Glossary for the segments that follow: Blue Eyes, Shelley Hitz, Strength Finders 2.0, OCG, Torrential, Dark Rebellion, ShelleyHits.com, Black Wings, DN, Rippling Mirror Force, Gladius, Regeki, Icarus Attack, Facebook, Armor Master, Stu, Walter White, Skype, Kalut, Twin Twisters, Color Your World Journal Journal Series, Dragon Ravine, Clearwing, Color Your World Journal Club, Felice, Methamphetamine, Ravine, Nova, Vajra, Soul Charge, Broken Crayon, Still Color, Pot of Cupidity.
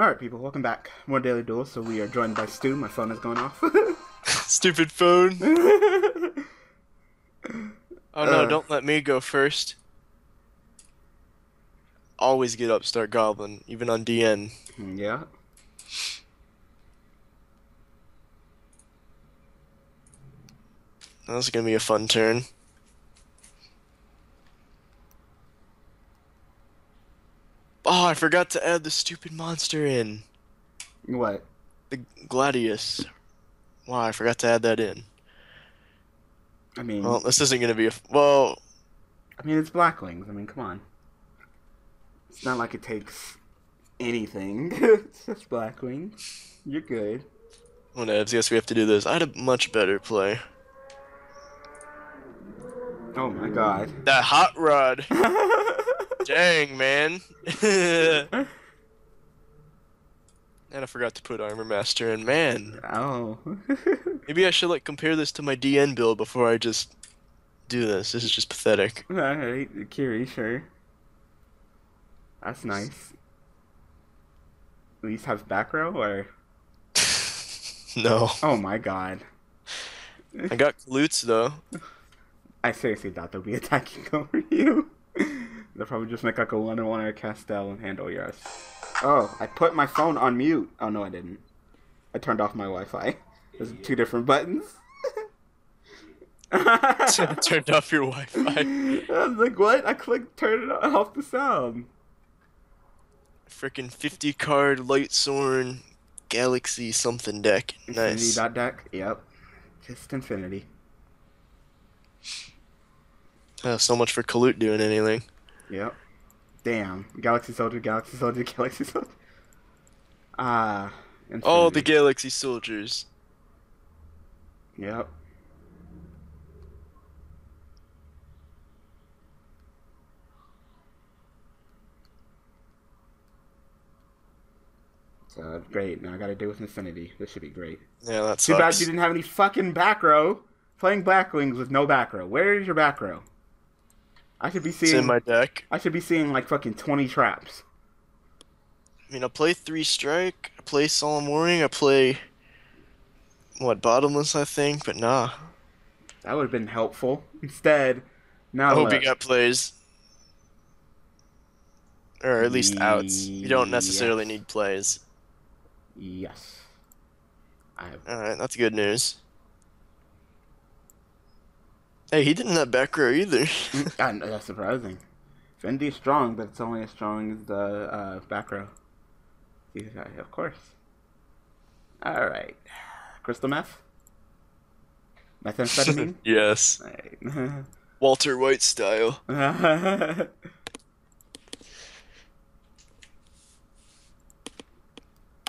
Alright people, welcome back. More Daily Duels, so we are joined by Stu. My phone is going off. Stupid phone. Oh no, don't let me go first. Always get Upstart Goblin, even on DN. Yeah. That's gonna be a fun turn. Oh, I forgot to add the stupid monster in. What? The Gladius. Wow, I forgot to add that in. I mean... Well, this isn't going to be a... Well... I mean, it's Black Wings. I mean, come on. It's not like it takes anything. It's just Black Wings. You're good. Oh, no, yes, we have to do this. I had a much better play. Oh, my God. That hot rod. Dang, man. And I forgot to put Armor Master in, man. Oh. Maybe I should, like, compare this to my DN build before I just do this. This is just pathetic. Alright, Kiri, sure. That's nice. At least have back row, or? No. Oh, my God. I got Kalut's, though. I seriously thought they'll be attacking over you. They'll probably just make like a 1/1 or a Castell and handle yours. Oh, I put my phone on mute. Oh, no, I didn't. I turned off my Wi-Fi. There's two different buttons. Turned off your Wi-Fi. I was like, what? I clicked turn it off the sound. Freaking 50 card Lightsworn Galaxy something deck. Nice. Infinity.deck? Yep. Just Infinity. Oh, so much for Kalut doing anything. Yep. Damn. Galaxy Soldier, Galaxy Soldier, Galaxy Soldier. Ah. All the Galaxy Soldiers. Yep. So, great. Now I gotta do with Infinity. This should be great. Yeah, that's too bad you didn't have any fucking back row. Playing Black Wings with no back row. Where is your back row? I should be seeing. It's in my deck. I should be seeing like fucking 20 traps. I mean, I play 3 strike. I play Solemn Warning. I play what, Bottomless, I think, but nah. That would have been helpful. Instead, now I hope you got plays, or at least outs. You don't necessarily need plays. Yes. All right, that's good news. Hey, he didn't have back row either. That's surprising. Fendi is strong, but it's only as strong as the back row. Yeah, of course. Alright. Crystal meth? Methamphetamine? Yes. All right. Walter White style. I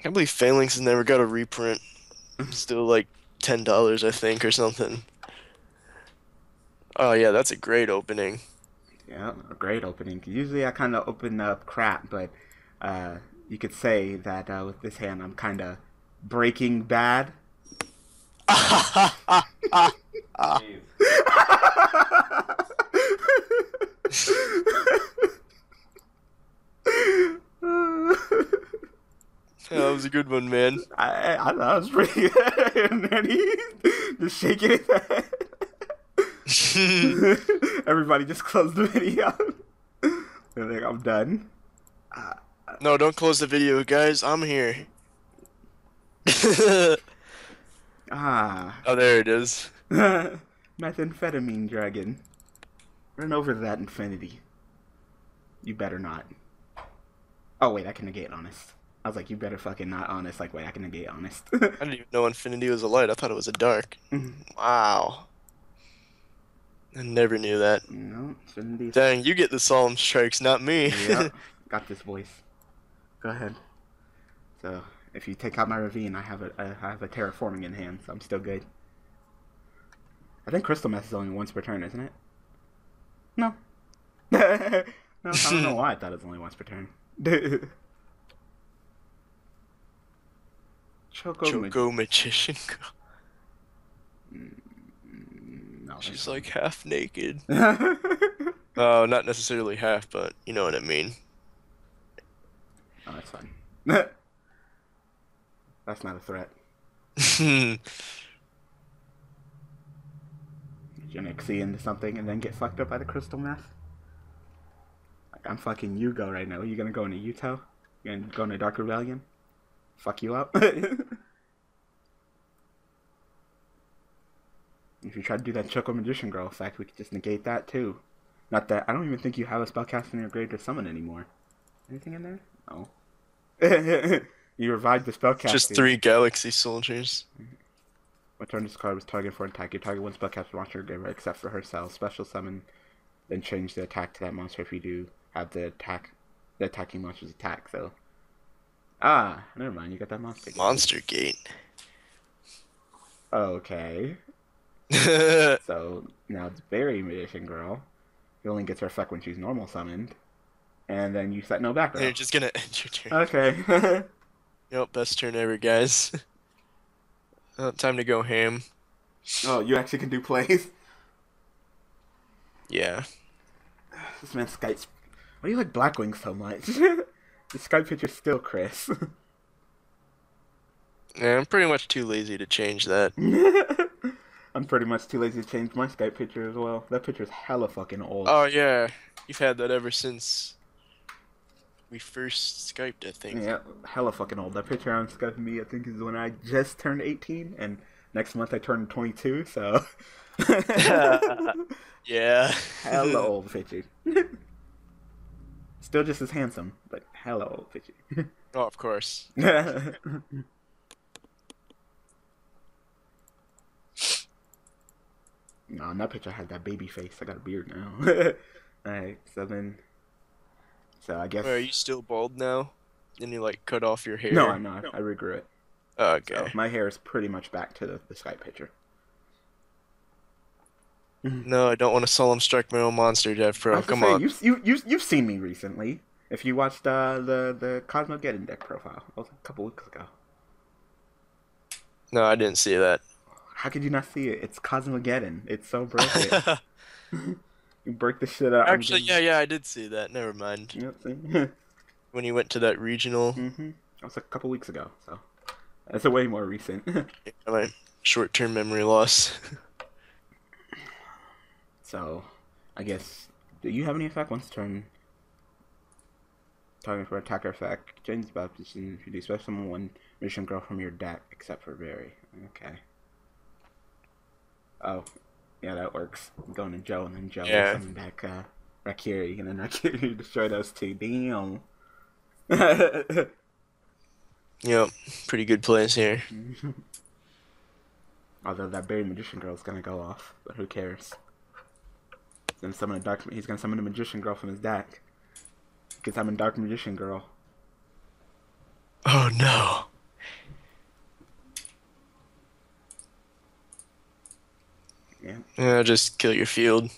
can't believe Phalanx has never got a reprint. Still like $10, I think, or something. Oh yeah, that's a great opening. Yeah, a great opening. Usually I kind of open up crap, but you could say that with this hand I'm kind of Breaking Bad. Yeah, that was a good one, man. I thought it was pretty good. And then he just shaking his head. Everybody just closed the video. They're like, I'm done. No, don't close the video, guys. I'm here. Oh, there it is. Methamphetamine dragon. Run over that Infinity. You better not. Oh, wait, I can negate Honest. I was like, you better fucking not Honest. Like, wait, I can negate Honest. I didn't even know Infinity was a light. I thought it was a dark. Wow. I never knew that. No, shouldn't be. Dang, you get the solemn strikes, not me. Yeah, got this voice. Go ahead. So, if you take out my Ravine, I have a Terraforming in hand, so I'm still good. I think Crystal Meth is only once per turn, isn't it? No. No, I don't know why I thought it was only once per turn. Choco Magician Girl. She's like half naked. Oh, not necessarily half, but you know what I mean. Oh, that's fine. That's not a threat. Genixie into something and then get fucked up by the crystal meth? Like, I'm fucking Yugo right now. You gonna go into Yuto? You gonna go into Dark Rebellion? Fuck you up? If you try to do that Choco Magician Girl effect, we could just negate that too. Not that I don't even think you have a spellcast in your grave to summon anymore. Anything in there? No. You revived the spellcast. Just dude. 3 Galaxy Soldiers. What turn this card was targeted for an attack? You target 1 spellcaster monster giver except for herself. Special summon, then change the attack to that monster if you do have the attack, the attacking monster's attack. So, never mind. You got that monster. Monster Gate. Okay. So now it's Berry Magician Girl. She only gets her effect when she's normal summoned, and then you set no background. You're just gonna end your turn. Okay. Yep, best turn ever, guys. Time to go ham. Oh, you actually can do plays? Yeah. This man Skypes. Why do you like Black Wings so much? The Skype picture's still Chris. Yeah, I'm pretty much too lazy to change that. I'm pretty much too lazy to change my Skype picture as well. That picture's hella fucking old. Oh, yeah. You've had that ever since we first Skyped, I think. Yeah, hella fucking old. That picture on Skype me, I think, is when I just turned 18, and next month I turned 22, so... Yeah. Hella old picture. Still just as handsome, but hella old picture. Oh, of course. No, in that picture I had that baby face. I got a beard now. Alright, so then... So I guess... Wait, are you still bald now? Didn't you, like, cut off your hair? No, I'm not. No. I regrew it. Oh, okay. So my hair is pretty much back to the Skype picture. No, I don't want to solemn strike my own monster, Dev Pro. Come on. You've seen me recently. If you watched the Cosmo Geddon deck profile. That was a couple weeks ago. No, I didn't see that. How could you not see it? It's Cosmo Geddon. It's so broken. You break the shit out. Actually, yeah, I did see that. Never mind. Yep, see? When you went to that regional. Mm-hmm. That was a couple weeks ago, so. That's a way more recent. My short-term memory loss. So, I guess, do you have any effect once turn? Targeting for attacker effect. Change the position if you do special summon 1 Magician Girl from your deck, except for Barry. Okay. Oh. Yeah, that works. I'm going to Joe, and then Joe coming back Rakiri, and then Rakiri destroyed us too. Damn. Yep, pretty good plays here. Although that Buried Magician Girl is going to go off, but who cares? Then summon a dark. He's going to summon a Magician Girl from his deck. Because I'm a Dark Magician Girl. Oh no. Yeah, just kill your field.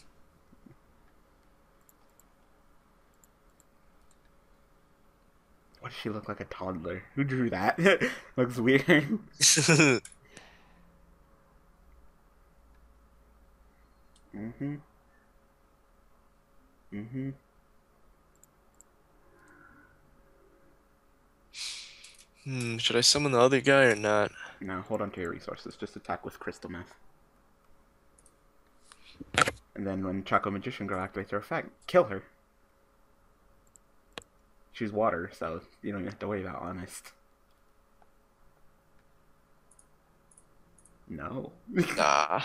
Why does she look like a toddler? Who drew that? Looks weird. Should I summon the other guy or not? No, hold on to your resources. Just attack with Crystal Meth. And then when Choco Magician Girl activates her effect, kill her. She's water, so you don't even have to worry about Honest. No. Nah.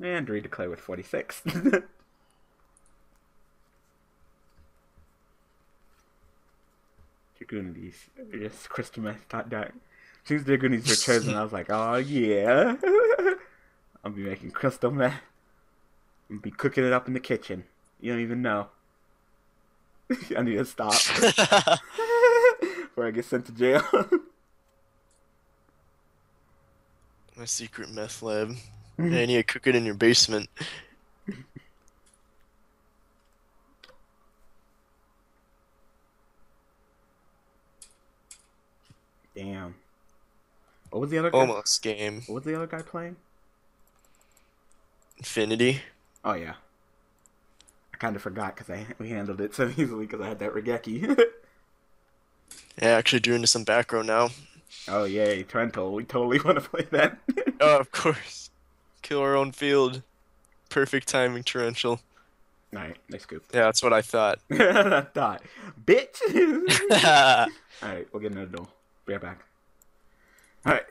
And redeclare with 46. Dragunities. Just Crystal Meth .deck. Since Dragunities were chosen, I was like, oh yeah. I'll be making crystal meth. I'll be cooking it up in the kitchen. You don't even know. I need to stop. Before I get sent to jail. My secret meth lab. Man, you need to cook it in your basement. Damn. What was the other guy? Almost game. What was the other guy playing? Infinity. Oh yeah, I kind of forgot because we handled it so easily because I had that Regeki. Yeah, actually drew into some back row now. Oh, yay, Torrential. We totally want to play that. Oh, of course. Kill our own field. Perfect timing, Torrential. Alright, next scoop. Yeah, that's what I thought. I thought. Bitch! Alright, we'll get another duel. Be right back. Alright,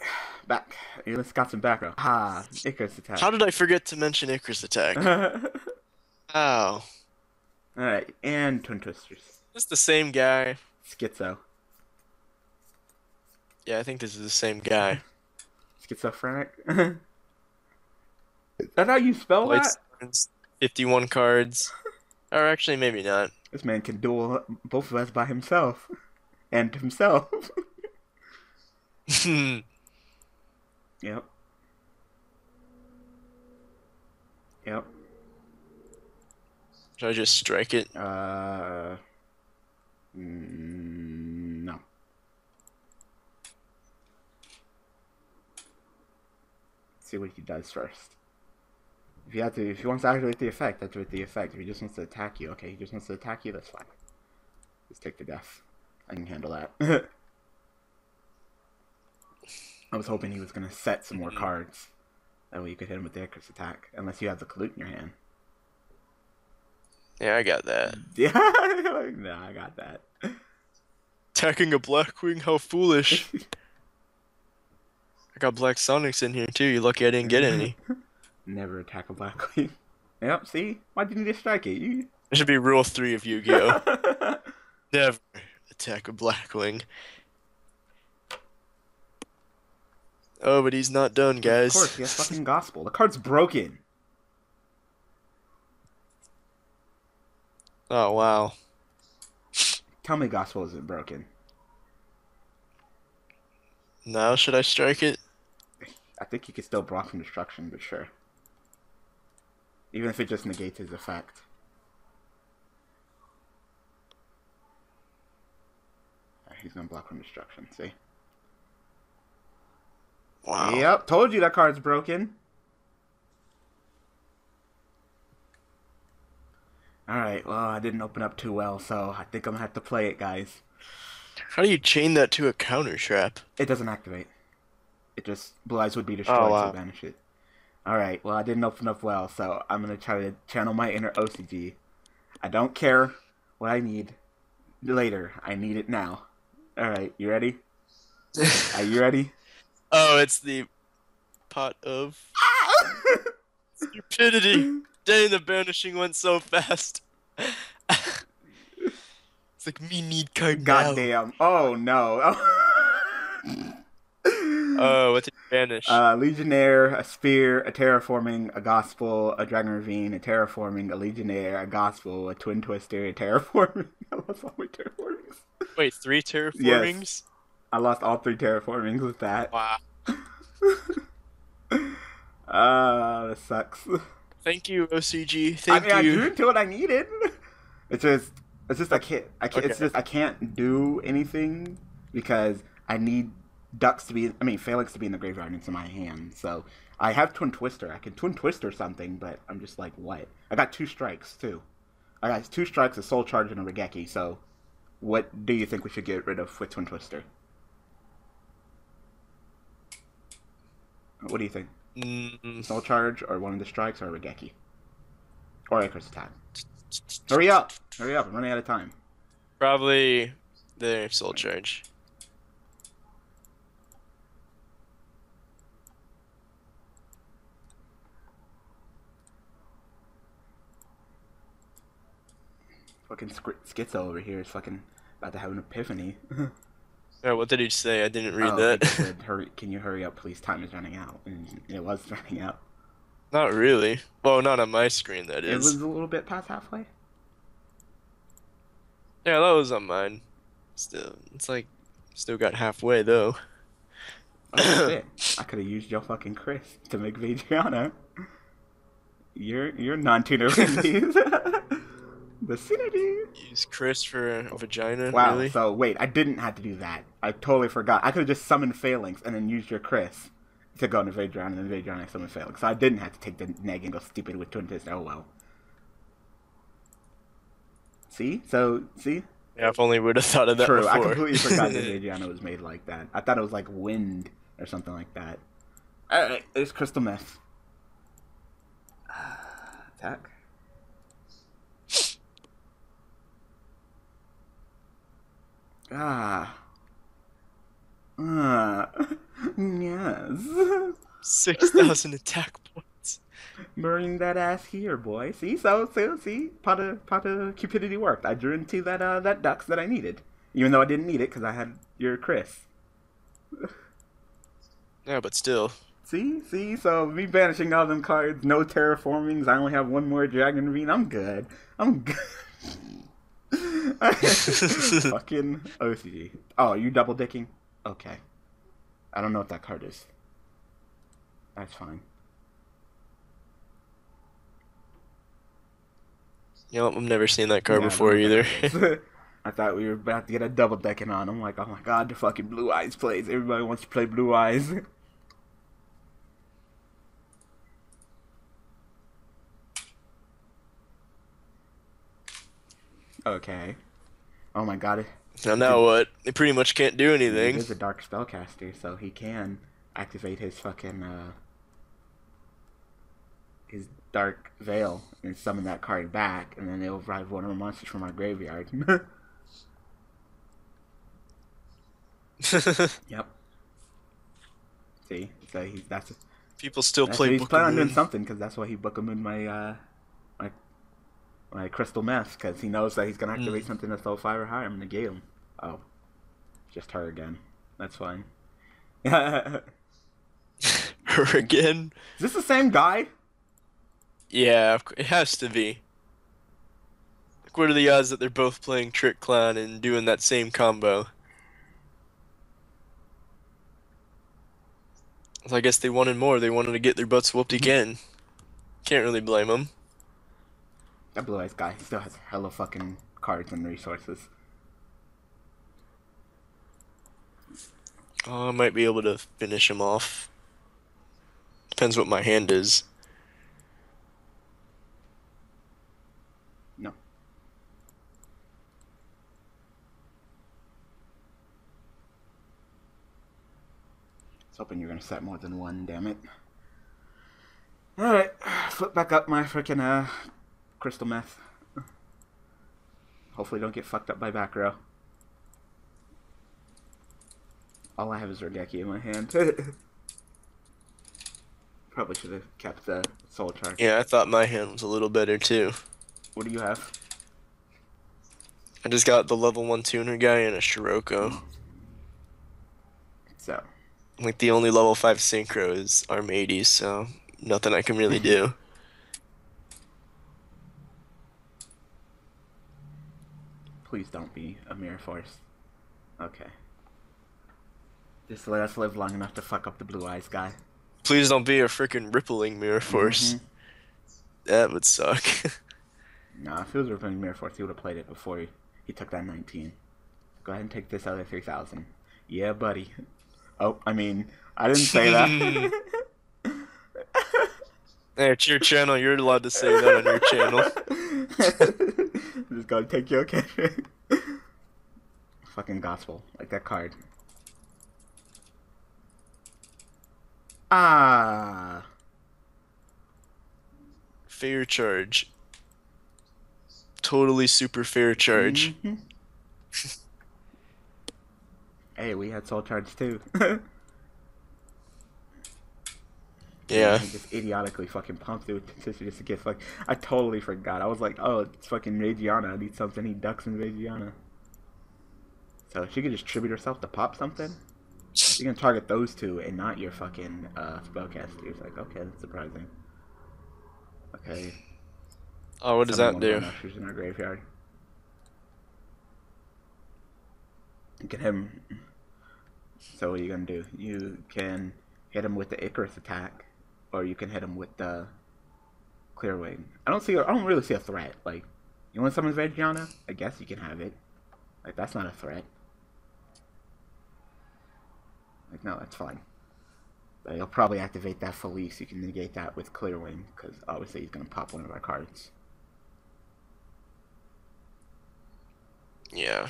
back. Let's got some back row. Ah, Icarus Attack. How did I forget to mention Icarus Attack? Oh. Alright, and Twin Twisters. It's the same guy. Schizo. Yeah, I think this is the same guy. Schizophrenic? Is that how you spell that? 51 cards. Or actually, maybe not. This man can duel both of us by himself. And himself. Yep. Yep. Should I just strike it? No. Let's see what he does first. If he wants to activate the effect, activate the effect. If he just wants to attack you, okay, he just wants to attack you, that's fine. Just take the death. I can handle that. I was hoping he was going to set some more cards. That way you could hit him with the Icarus Attack. Unless you have the Kalut in your hand. Yeah, I got that. Yeah, no, I got that. Attacking a Black Wing? How foolish. I got Black Sonics in here too. You're lucky I didn't get any. Never attack a Black Wing. Yep, see? Why didn't you strike it? It should be Rule 3 of Yu-Gi-Oh! Never attack a Black Wing. Oh, but he's not done, guys. Of course, he has fucking Gospel. The card's broken. Oh, wow. Tell me Gospel isn't broken. Now should I strike it? I think you can still block from destruction, but sure. Even if it just negates his effect. Alright, he's gonna block from destruction, see? Wow. Yep, told you that card's broken. Alright, well, I didn't open up too well, so I think I'm gonna have to play it, guys. How do you chain that to a counter trap? It doesn't activate. It just, Blue Eyes would be destroyed, oh, wow. So banish it. Alright, well, I didn't open up well, so I'm gonna try to channel my inner OCD. I don't care what I need later. I need it now. Alright, you ready? Are you ready? Oh, it's the Pot of Cupidity. Dang, the banishing went so fast. It's like, me need card now. Goddamn. Oh, no. Oh, what's it banish? Legionnaire, a spear, a terraforming, a gospel, a dragon ravine, a terraforming, a legionnaire, a gospel, a twin twister, a terraforming. I lost all my terraformings. Wait, 3 terraformings? Yes. I lost all 3 terraformings with that. Wow. That sucks. Thank you, OCG. Thank you. I mean, I drew into what I needed. It's just I can't. Okay. It's just I can't do anything because I need ducks to be. I mean, Phalanx to be in the graveyard. It's in my hand, so I have Twin Twister. I can Twin Twister something, but I'm just like, what? I got 2 strikes too. I got 2 strikes, a Soul Charge, and a Regeki. So, what do you think we should get rid of with Twin Twister? What do you think? Soul Charge, or one of the strikes, or Regeki? Or Icarus Attack? Hurry up! Hurry up, I'm running out of time. Probably the Soul Charge. Fucking Schizo over here is fucking about to have an epiphany. Alright, what did he say? I didn't read that. He said, can you hurry up, please? Time is running out. And it was running out. Not really. Well, not on my screen, that is. It was a little bit past halfway. Yeah, that was on mine. Still, it's like, still got halfway, though. Oh, shit. I could have used your fucking Chris to make Vajra. You're non-tuner with these. Vicinity. Use Chris for a vagina. Wow. Really? So wait, I didn't have to do that. I totally forgot. I could have just summoned Phalanx and then used your Chris to go into Vajra and then Vajra and I summoned Phalanx. So I didn't have to take the neg and go stupid with Twin Twist. Oh well. See? So see? Yeah, if only we would have thought of that True, before. I completely forgot that Regiana was made like that. I thought it was like wind or something like that. Alright, it's Crystal Meth. Attack. Ah. Yes. 6,000 attack points. Burning that ass here, boy. See, see, pot of cupidity worked. I drew into that that ducks that I needed, even though I didn't need it because I had your Chris. Yeah, but still. See, so me banishing all them cards, no terraformings. I only have one more Dragon Ravine. I'm good. Fucking OCG. Oh, you double dicking? Okay. I don't know what that card is. That's fine. You know, I've never seen that card before either. I thought we were about to get a double decking on. I'm like, oh my god, the fucking Blue Eyes plays. Everybody wants to play Blue Eyes. Okay. Oh my god. So now what? They pretty much can't do anything. He's a dark spellcaster, so he can activate his fucking his dark veil and summon that card back, and then it'll drive one of our monsters from our graveyard. Yep. See, so he's that's. People still that's play. He's planning on doing something because that's why he booked him in my my crystal mess, because he knows that he's gonna activate something that's level 5 or higher. I'm gonna negate him. Oh, just her again. That's fine. Her again. Is this the same guy? Yeah, it has to be. Like, what are the odds that they're both playing Trick Clown and doing that same combo? So I guess they wanted more. They wanted to get their butts whooped again. Can't really blame them. That Blue Eyes guy still has hella fucking cards and resources. Oh, I might be able to finish him off. Depends what my hand is. No. I was hoping you were gonna set more than one, damn it. Alright, flip back up my freaking crystal meth. Hopefully don't get fucked up by back row. All I have is Regeki in my hand. Probably should have kept the soul charge. Yeah, I thought my hand was a little better too. What do you have? I just got the level 1 tuner guy and a Scirocco. So. Like the only level 5 synchro is Arm 80, so nothing I can really do. Please don't be a mirror force. Okay. Just let us live long enough to fuck up the Blue Eyes guy. Please don't be a freaking rippling mirror force. That would suck. Nah, if it was a rippling mirror force, he would have played it before he took that 19. Go ahead and take this other 3,000. Yeah, buddy. Oh, I mean, I didn't say that. Hey, it's your channel. You're allowed to say that on your channel. I'm just gonna take your character. Fucking Gospel. Like that card. Ah. Fair charge. Totally super fair charge. Hey, we had soul charge too. Yeah. I just idiotically fucking pumped through Sister just to get fucked. I totally forgot. I was like, oh, it's fucking Regiana. I need something. He ducks in Regiana. So she could just tribute herself to pop something? You can target those two and not your fucking spellcaster. It's like, okay, that's surprising. Okay. Oh, what does that do? She's in our graveyard. Get him. So what are you going to do? You can hit him with the Icarus Attack. Or you can hit him with the Clearwing. I don't really see a threat. Like, you want someone's Regiana? I guess you can have it. Like, that's not a threat. Like, no, that's fine. But he'll probably activate that Felice. You can negate that with Clearwing, because obviously he's gonna pop one of our cards. Yeah.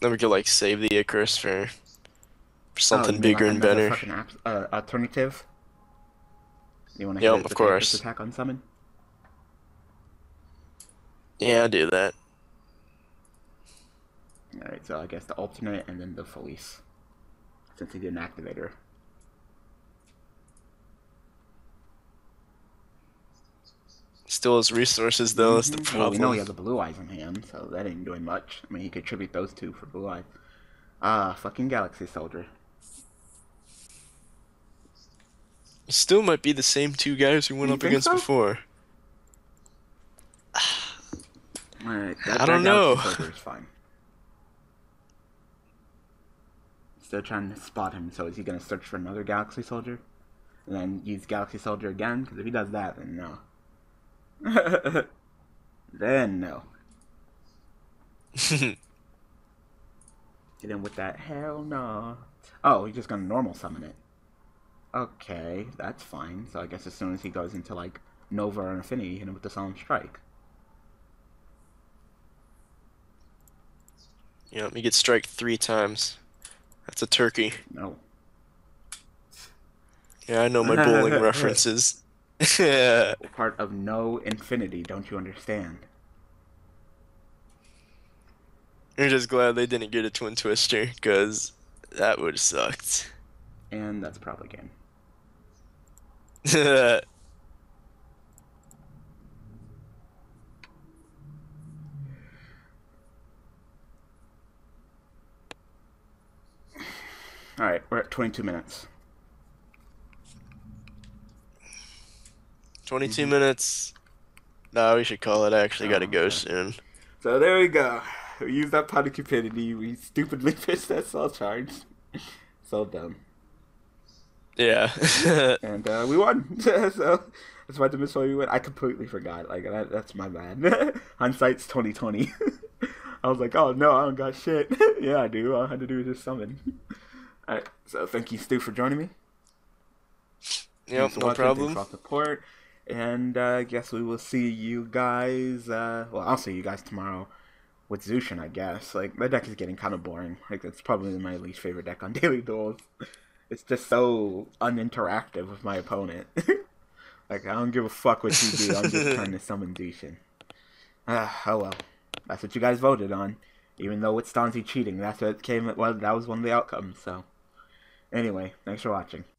Then we could like save the Icarus for something bigger and better. Alternative. You want to hit the Icarus attack on summon? Yeah, I'll do that. Alright, so I guess the alternate and then the Felice. Since he didn't activate her. Still has resources though, that's the problem. Well, we know he has the Blue Eyes in hand, so that ain't doing much. I mean, he could tribute those two for Blue Eyes. Ah, fucking Galaxy Soldier. Still might be the same two guys who went up against before. Alright, I don't know. Is fine. Still trying to spot him, so is he going to search for another Galaxy Soldier? And then use Galaxy Soldier again? Because if he does that, then no. Then no. Get in with that. Hell no. Oh, he's just going to normal summon it. Okay, that's fine. So I guess as soon as he goes into, like, Nova or Infinity, hit him with the Solemn Strike. Yeah, let me get strike 3 times. That's a turkey. No. Yeah, I know my bowling references. Yeah. Part of no infinity, don't you understand? I'm just glad they didn't get a Twin Twister, because that would have sucked. And that's probably game. Alright, we're at 22 minutes. 22 minutes. Nah, we should call it. I actually gotta go soon. So there we go. We used that Pot of Cupidity. We stupidly pitched that Soul Charge. So dumb. Yeah. And we won. So that's why the miss we win. I completely forgot. Like that's my bad. Hindsight's 20/20. I was like, oh no, I don't got shit. Yeah, I do. All I had to do was just summon. Alright, so thank you, Stu, for joining me. Yep, no problem. Thanks for the support, and I guess we will see you guys, well, I'll see you guys tomorrow with Zushin, I guess. Like, my deck is getting kind of boring. Like, it's probably my least favorite deck on Daily Duels. It's just so uninteractive with my opponent. Like, I don't give a fuck what you do, I'm just trying to summon Zushin. Oh well, that's what you guys voted on. Even though it's Donzie cheating, that's what it came, well, that was one of the outcomes, so. Anyway, thanks for watching.